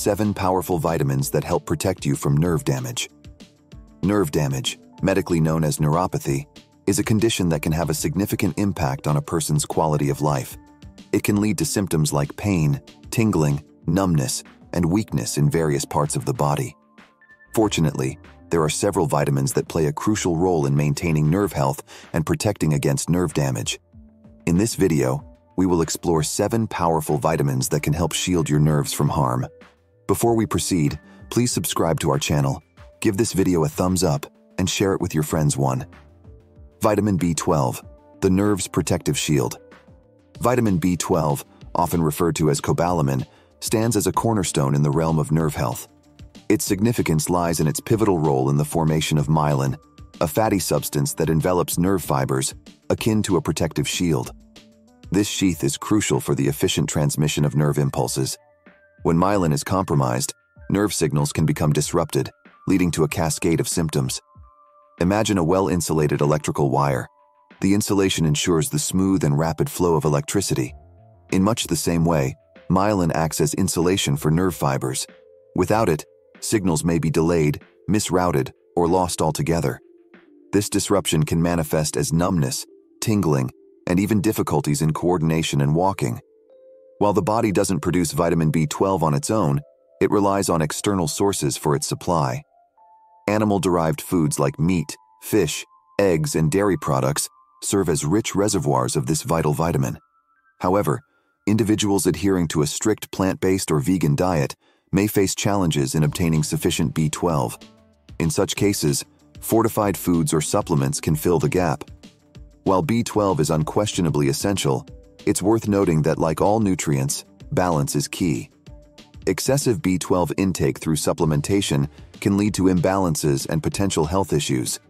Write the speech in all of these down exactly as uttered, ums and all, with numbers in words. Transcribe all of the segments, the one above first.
seven powerful vitamins that help protect you from nerve damage. Nerve damage, medically known as neuropathy, is a condition that can have a significant impact on a person's quality of life. It can lead to symptoms like pain, tingling, numbness, and weakness in various parts of the body. Fortunately, there are several vitamins that play a crucial role in maintaining nerve health and protecting against nerve damage. In this video, we will explore seven powerful vitamins that can help shield your nerves from harm. Before we proceed, please subscribe to our channel, give this video a thumbs up, and share it with your friends. One. Vitamin B twelve, the nerve's protective shield. Vitamin B twelve, often referred to as cobalamin, stands as a cornerstone in the realm of nerve health. Its significance lies in its pivotal role in the formation of myelin, a fatty substance that envelops nerve fibers, akin to a protective shield. This sheath is crucial for the efficient transmission of nerve impulses. When myelin is compromised, nerve signals can become disrupted, leading to a cascade of symptoms. Imagine a well-insulated electrical wire. The insulation ensures the smooth and rapid flow of electricity. In much the same way, myelin acts as insulation for nerve fibers. Without it, signals may be delayed, misrouted, or lost altogether. This disruption can manifest as numbness, tingling, and even difficulties in coordination and walking. While the body doesn't produce vitamin B twelve on its own, it relies on external sources for its supply. Animal-derived foods like meat, fish, eggs, and dairy products serve as rich reservoirs of this vital vitamin. However, individuals adhering to a strict plant-based or vegan diet may face challenges in obtaining sufficient B twelve. In such cases, fortified foods or supplements can fill the gap. While B twelve is unquestionably essential, it's worth noting that, like all nutrients, balance is key. Excessive B twelve intake through supplementation can lead to imbalances and potential health issues.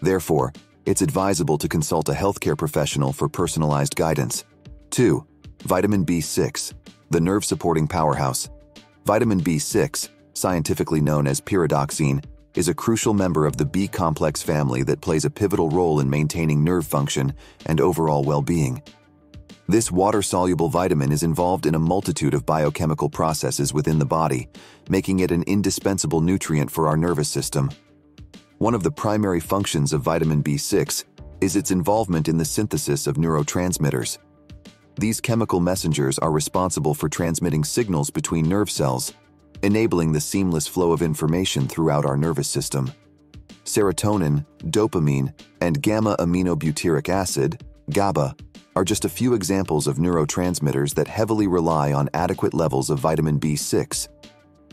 Therefore, it's advisable to consult a healthcare professional for personalized guidance. Two. Vitamin B six, the nerve-supporting powerhouse. Vitamin B six, scientifically known as pyridoxine, is a crucial member of the B-complex family that plays a pivotal role in maintaining nerve function and overall well-being. This water-soluble vitamin is involved in a multitude of biochemical processes within the body, making it an indispensable nutrient for our nervous system. One of the primary functions of vitamin B six is its involvement in the synthesis of neurotransmitters. These chemical messengers are responsible for transmitting signals between nerve cells, enabling the seamless flow of information throughout our nervous system. Serotonin, dopamine, and gamma-aminobutyric acid, GABA, are just a few examples of neurotransmitters that heavily rely on adequate levels of vitamin B six.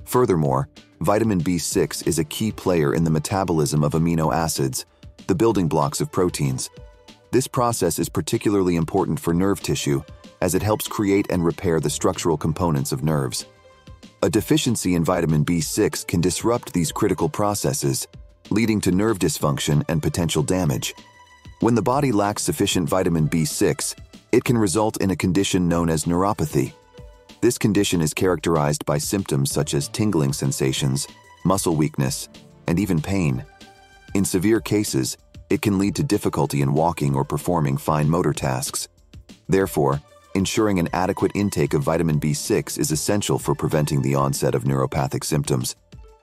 Furthermore, vitamin B six is a key player in the metabolism of amino acids, the building blocks of proteins. This process is particularly important for nerve tissue, as it helps create and repair the structural components of nerves. A deficiency in vitamin B six can disrupt these critical processes, leading to nerve dysfunction and potential damage. When the body lacks sufficient vitamin B six, it can result in a condition known as neuropathy. This condition is characterized by symptoms such as tingling sensations, muscle weakness, and even pain. In severe cases, it can lead to difficulty in walking or performing fine motor tasks. Therefore, ensuring an adequate intake of vitamin B six is essential for preventing the onset of neuropathic symptoms.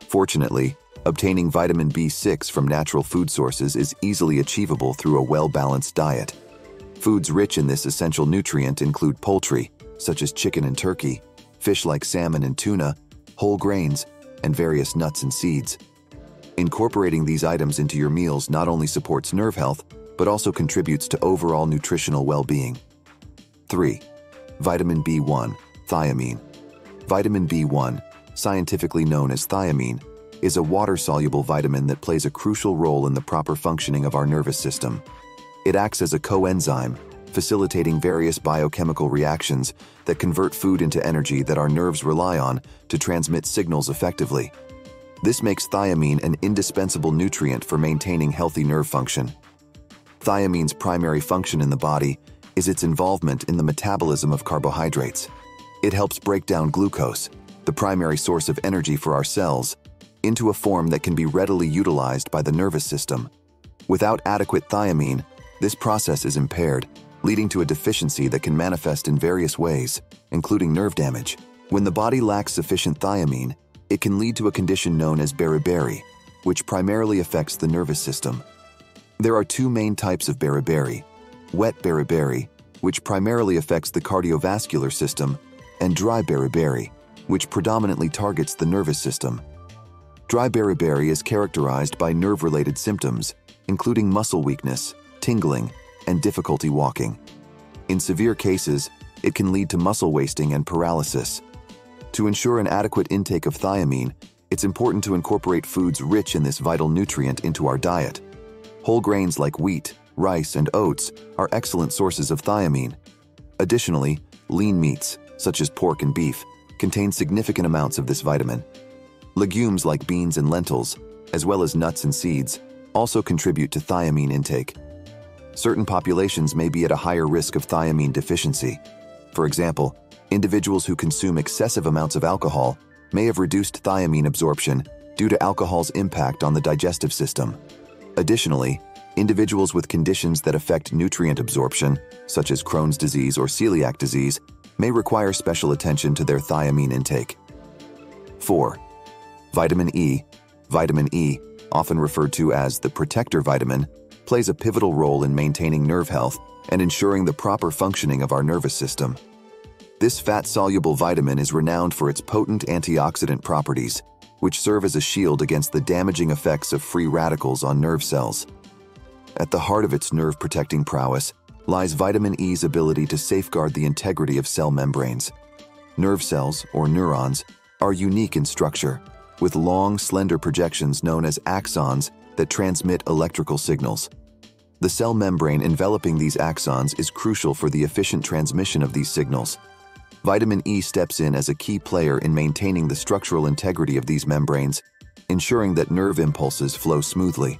Fortunately, obtaining vitamin B six from natural food sources is easily achievable through a well-balanced diet. Foods rich in this essential nutrient include poultry, such as chicken and turkey, fish like salmon and tuna, whole grains, and various nuts and seeds. Incorporating these items into your meals not only supports nerve health, but also contributes to overall nutritional well-being. Three. Vitamin B one, thiamine. Vitamin B one, scientifically known as thiamine, is a water-soluble vitamin that plays a crucial role in the proper functioning of our nervous system. It acts as a coenzyme, facilitating various biochemical reactions that convert food into energy that our nerves rely on to transmit signals effectively. This makes thiamine an indispensable nutrient for maintaining healthy nerve function. Thiamine's primary function in the body is its involvement in the metabolism of carbohydrates. It helps break down glucose, the primary source of energy for our cells, into a form that can be readily utilized by the nervous system. Without adequate thiamine, this process is impaired, leading to a deficiency that can manifest in various ways, including nerve damage, When the body lacks sufficient thiamine, it can lead to a condition known as beriberi, which primarily affects the nervous system. There are two main types of beriberi: wet beriberi, which primarily affects the cardiovascular system, and dry beriberi, which predominantly targets the nervous system. Dry beriberi is characterized by nerve-related symptoms, including muscle weakness, tingling, and difficulty walking. In severe cases, it can lead to muscle wasting and paralysis. To ensure an adequate intake of thiamine, it's important to incorporate foods rich in this vital nutrient into our diet. Whole grains like wheat, rice, and oats are excellent sources of thiamine. Additionally, lean meats, such as pork and beef, contain significant amounts of this vitamin. Legumes like beans and lentils, as well as nuts and seeds, also contribute to thiamine intake. Certain populations may be at a higher risk of thiamine deficiency. For example, individuals who consume excessive amounts of alcohol may have reduced thiamine absorption due to alcohol's impact on the digestive system. Additionally, individuals with conditions that affect nutrient absorption, such as Crohn's disease or celiac disease, may require special attention to their thiamine intake. four. Vitamin E. Vitamin E, often referred to as the protector vitamin, plays a pivotal role in maintaining nerve health and ensuring the proper functioning of our nervous system. This fat-soluble vitamin is renowned for its potent antioxidant properties, which serve as a shield against the damaging effects of free radicals on nerve cells. At the heart of its nerve-protecting prowess lies vitamin E's ability to safeguard the integrity of cell membranes. Nerve cells, or neurons, are unique in structure, with long, slender projections known as axons that transmit electrical signals. The cell membrane enveloping these axons is crucial for the efficient transmission of these signals. Vitamin E steps in as a key player in maintaining the structural integrity of these membranes, ensuring that nerve impulses flow smoothly.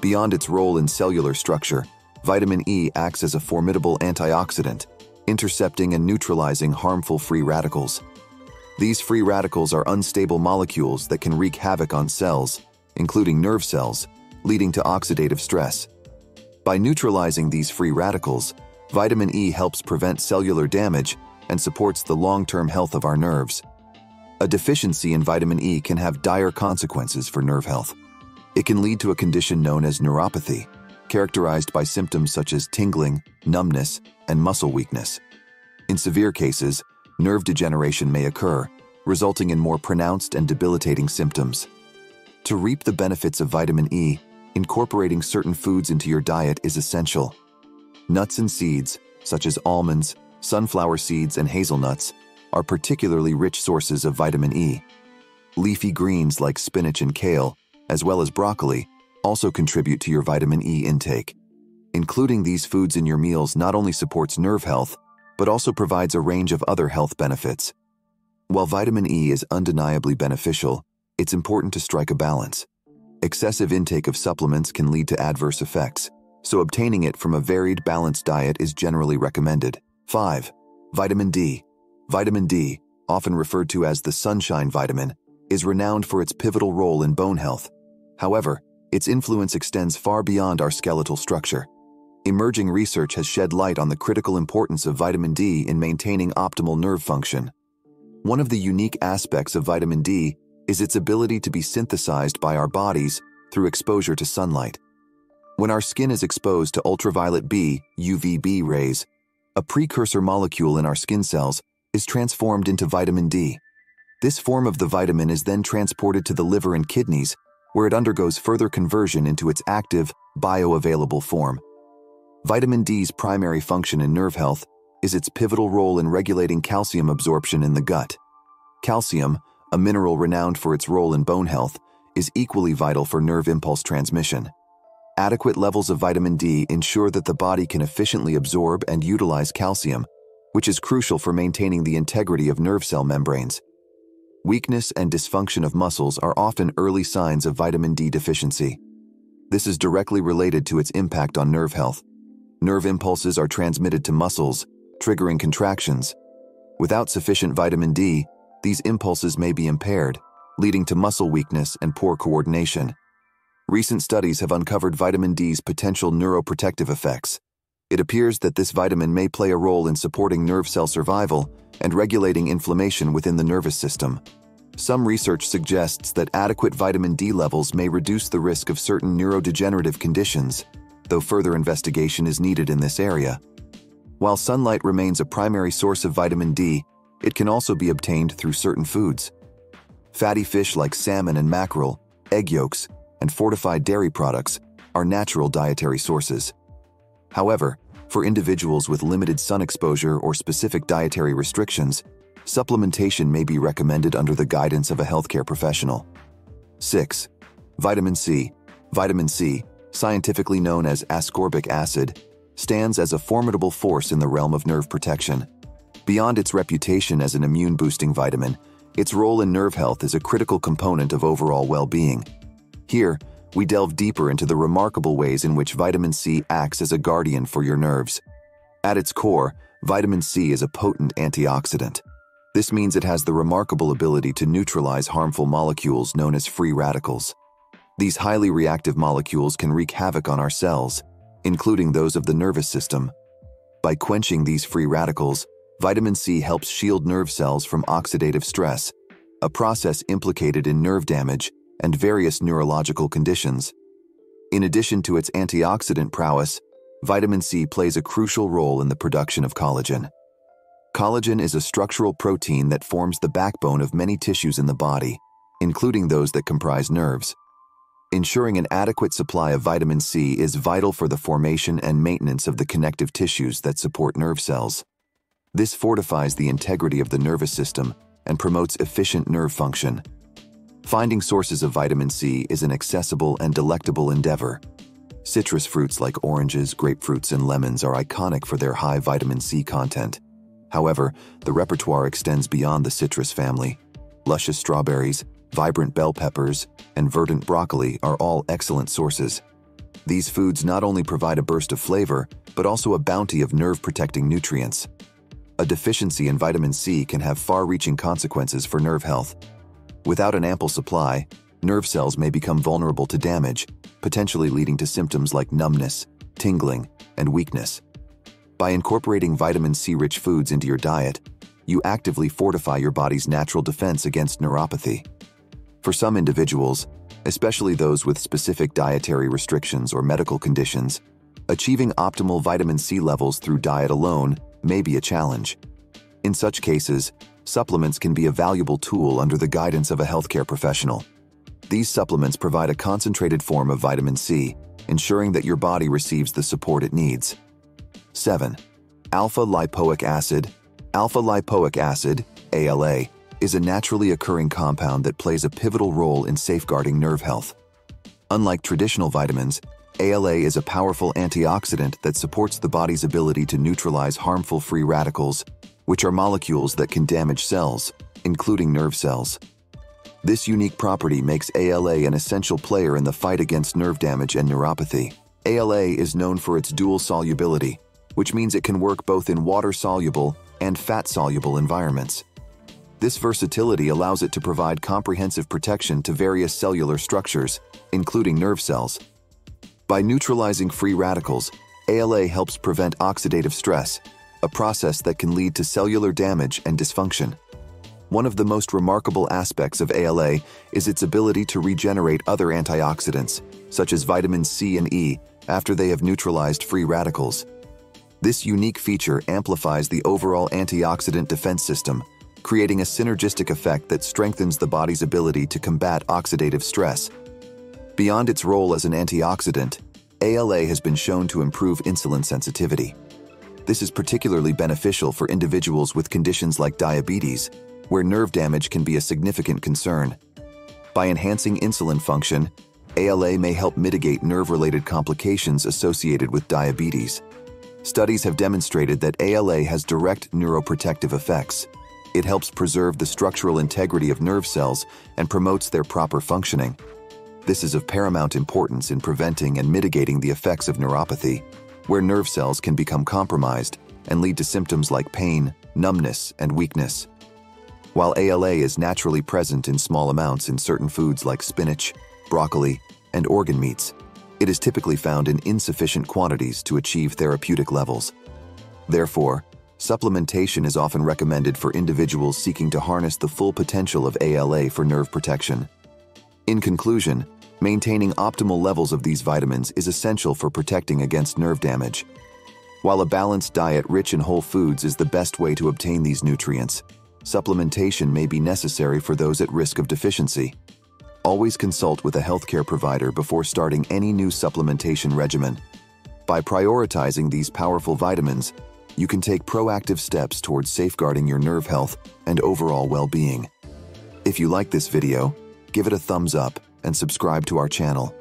Beyond its role in cellular structure, vitamin E acts as a formidable antioxidant, intercepting and neutralizing harmful free radicals. These free radicals are unstable molecules that can wreak havoc on cells, including nerve cells, leading to oxidative stress. By neutralizing these free radicals, vitamin E helps prevent cellular damage and supports the long-term health of our nerves. A deficiency in vitamin E can have dire consequences for nerve health. It can lead to a condition known as neuropathy, characterized by symptoms such as tingling, numbness, and muscle weakness. In severe cases, nerve degeneration may occur, resulting in more pronounced and debilitating symptoms. To reap the benefits of vitamin E, incorporating certain foods into your diet is essential. Nuts and seeds, such as almonds, sunflower seeds, and hazelnuts, are particularly rich sources of vitamin E. Leafy greens like spinach and kale, as well as broccoli, also contribute to your vitamin E intake. Including these foods in your meals not only supports nerve health, but also provides a range of other health benefits. While vitamin E is undeniably beneficial, it's important to strike a balance. Excessive intake of supplements can lead to adverse effects, so obtaining it from a varied, balanced diet is generally recommended. five. Vitamin D. Vitamin D, often referred to as the sunshine vitamin, is renowned for its pivotal role in bone health. However, its influence extends far beyond our skeletal structure. Emerging research has shed light on the critical importance of vitamin D in maintaining optimal nerve function. One of the unique aspects of vitamin D is its ability to be synthesized by our bodies through exposure to sunlight. When our skin is exposed to ultraviolet B, U V B rays, a precursor molecule in our skin cells is transformed into vitamin D. This form of the vitamin is then transported to the liver and kidneys, where it undergoes further conversion into its active, bioavailable form. Vitamin D's primary function in nerve health is its pivotal role in regulating calcium absorption in the gut. Calcium, a mineral renowned for its role in bone health, is equally vital for nerve impulse transmission. Adequate levels of vitamin D ensure that the body can efficiently absorb and utilize calcium, which is crucial for maintaining the integrity of nerve cell membranes. Weakness and dysfunction of muscles are often early signs of vitamin D deficiency. This is directly related to its impact on nerve health. Nerve impulses are transmitted to muscles, triggering contractions. Without sufficient vitamin D, these impulses may be impaired, leading to muscle weakness and poor coordination. Recent studies have uncovered vitamin D's potential neuroprotective effects. It appears that this vitamin may play a role in supporting nerve cell survival and regulating inflammation within the nervous system. Some research suggests that adequate vitamin D levels may reduce the risk of certain neurodegenerative conditions, though further investigation is needed in this area. While sunlight remains a primary source of vitamin D, it can also be obtained through certain foods. Fatty fish like salmon and mackerel, egg yolks, and fortified dairy products are natural dietary sources. However, for individuals with limited sun exposure or specific dietary restrictions, supplementation may be recommended under the guidance of a healthcare professional. six. Vitamin C. Vitamin C, scientifically known as ascorbic acid, stands as a formidable force in the realm of nerve protection. Beyond its reputation as an immune-boosting vitamin, its role in nerve health is a critical component of overall well-being. Here, we delve deeper into the remarkable ways in which vitamin C acts as a guardian for your nerves. At its core, vitamin C is a potent antioxidant. This means it has the remarkable ability to neutralize harmful molecules known as free radicals. These highly reactive molecules can wreak havoc on our cells, including those of the nervous system. By quenching these free radicals, vitamin C helps shield nerve cells from oxidative stress, a process implicated in nerve damage and various neurological conditions. In addition to its antioxidant prowess, vitamin C plays a crucial role in the production of collagen. Collagen is a structural protein that forms the backbone of many tissues in the body, including those that comprise nerves. Ensuring an adequate supply of vitamin C is vital for the formation and maintenance of the connective tissues that support nerve cells. This fortifies the integrity of the nervous system and promotes efficient nerve function. Finding sources of vitamin C is an accessible and delectable endeavor. Citrus fruits like oranges, grapefruits, and lemons are iconic for their high vitamin C content. However, the repertoire extends beyond the citrus family. Luscious strawberries, vibrant bell peppers, and verdant broccoli are all excellent sources. These foods not only provide a burst of flavor, but also a bounty of nerve-protecting nutrients. A deficiency in vitamin C can have far-reaching consequences for nerve health. Without an ample supply, nerve cells may become vulnerable to damage, potentially leading to symptoms like numbness, tingling, and weakness. By incorporating vitamin C-rich foods into your diet, you actively fortify your body's natural defense against neuropathy. For some individuals, especially those with specific dietary restrictions or medical conditions, achieving optimal vitamin C levels through diet alone may be a challenge. In such cases, supplements can be a valuable tool under the guidance of a healthcare professional. These supplements provide a concentrated form of vitamin C, ensuring that your body receives the support it needs. seven. Alpha-Lipoic Acid. Alpha-Lipoic Acid, A L A, is a naturally occurring compound that plays a pivotal role in safeguarding nerve health. Unlike traditional vitamins, A L A is a powerful antioxidant that supports the body's ability to neutralize harmful free radicals, which are molecules that can damage cells, including nerve cells. This unique property makes A L A an essential player in the fight against nerve damage and neuropathy. A L A is known for its dual solubility, which means it can work both in water-soluble and fat-soluble environments. This versatility allows it to provide comprehensive protection to various cellular structures, including nerve cells. By neutralizing free radicals, A L A helps prevent oxidative stress, a process that can lead to cellular damage and dysfunction. One of the most remarkable aspects of A L A is its ability to regenerate other antioxidants, such as vitamin C and E, after they have neutralized free radicals. This unique feature amplifies the overall antioxidant defense system, creating a synergistic effect that strengthens the body's ability to combat oxidative stress. Beyond its role as an antioxidant, A L A has been shown to improve insulin sensitivity. This is particularly beneficial for individuals with conditions like diabetes, where nerve damage can be a significant concern. By enhancing insulin function, A L A may help mitigate nerve-related complications associated with diabetes. Studies have demonstrated that A L A has direct neuroprotective effects. It helps preserve the structural integrity of nerve cells and promotes their proper functioning. This is of paramount importance in preventing and mitigating the effects of neuropathy, where nerve cells can become compromised and lead to symptoms like pain, numbness, and weakness. While A L A is naturally present in small amounts in certain foods like spinach, broccoli, and organ meats, It is typically found in insufficient quantities to achieve therapeutic levels. Therefore, supplementation is often recommended for individuals seeking to harness the full potential of A L A for nerve protection. In conclusion, maintaining optimal levels of these vitamins is essential for protecting against nerve damage, while a balanced diet rich in whole foods is the best way to obtain these nutrients. Supplementation may be necessary for those at risk of deficiency. Always consult with a healthcare provider before starting any new supplementation regimen. By prioritizing these powerful vitamins, you can take proactive steps towards safeguarding your nerve health and overall well-being. If you like this video, give it a thumbs up and subscribe to our channel.